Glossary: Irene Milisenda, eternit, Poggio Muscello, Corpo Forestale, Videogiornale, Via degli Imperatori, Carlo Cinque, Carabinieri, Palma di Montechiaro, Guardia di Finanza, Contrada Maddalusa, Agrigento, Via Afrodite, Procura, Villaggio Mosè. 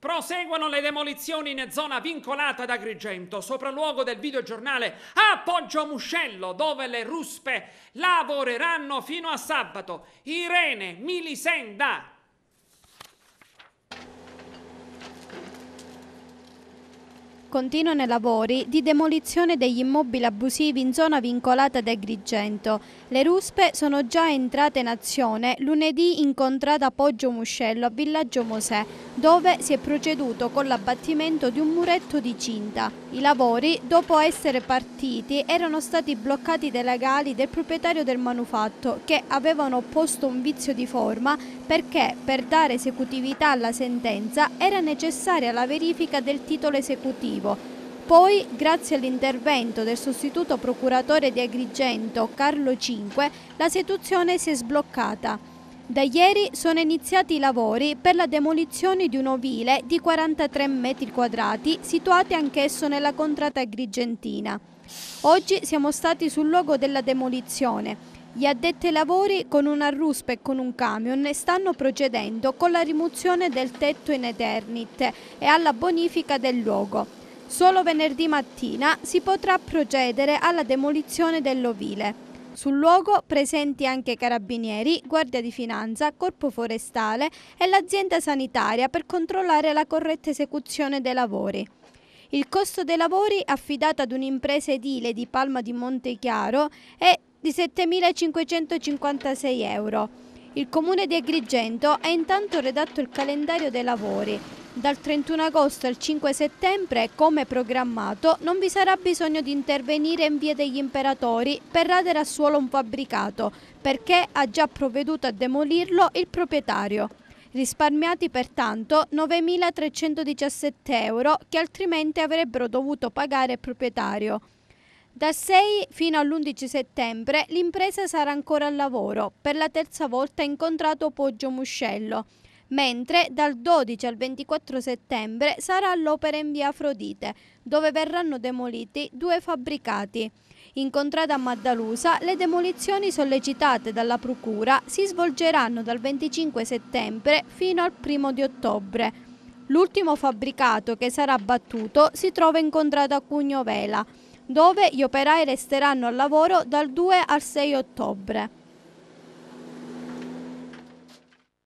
Proseguono le demolizioni in zona vincolata ad Agrigento, sopralluogo del videogiornale a Poggio Muscello, dove le ruspe lavoreranno fino a sabato. Irene Milisenda. Continuano i lavori di demolizione degli immobili abusivi in zona vincolata ad Agrigento. Le ruspe sono già entrate in azione lunedì in contrada Poggio Muscello a Villaggio Mosè, dove si è proceduto con l'abbattimento di un muretto di cinta. I lavori, dopo essere partiti, erano stati bloccati dai legali del proprietario del manufatto, che avevano opposto un vizio di forma perché, per dare esecutività alla sentenza, era necessaria la verifica del titolo esecutivo. Poi, grazie all'intervento del sostituto procuratore di Agrigento, Carlo Cinque, la situazione si è sbloccata. Da ieri sono iniziati i lavori per la demolizione di un ovile di 43 metri quadrati, situato anch'esso nella contrada agrigentina. Oggi siamo stati sul luogo della demolizione. Gli addetti ai lavori, con una ruspa e con un camion, stanno procedendo con la rimozione del tetto in eternit e alla bonifica del luogo. Solo venerdì mattina si potrà procedere alla demolizione dell'ovile. Sul luogo presenti anche Carabinieri, Guardia di Finanza, Corpo Forestale e l'azienda sanitaria per controllare la corretta esecuzione dei lavori. Il costo dei lavori, affidato ad un'impresa edile di Palma di Montechiaro, è di 7.556 euro. Il Comune di Agrigento ha intanto redatto il calendario dei lavori. Dal 31 agosto al 5 settembre, come programmato, non vi sarà bisogno di intervenire in via degli Imperatori per radere a suolo un fabbricato, perché ha già provveduto a demolirlo il proprietario. Risparmiati pertanto 9.317 euro che altrimenti avrebbero dovuto pagare il proprietario. Dal 6 fino all'11 settembre l'impresa sarà ancora al lavoro, per la terza volta in contratto Poggio Muscello, mentre dal 12 al 24 settembre sarà all'opera in via Afrodite, dove verranno demoliti 2 fabbricati. In contrada Maddalusa le demolizioni sollecitate dalla Procura si svolgeranno dal 25 settembre fino al 1 di ottobre. L'ultimo fabbricato che sarà abbattuto si trova in contrada Cugnovela, dove gli operai resteranno al lavoro dal 2 al 6 ottobre.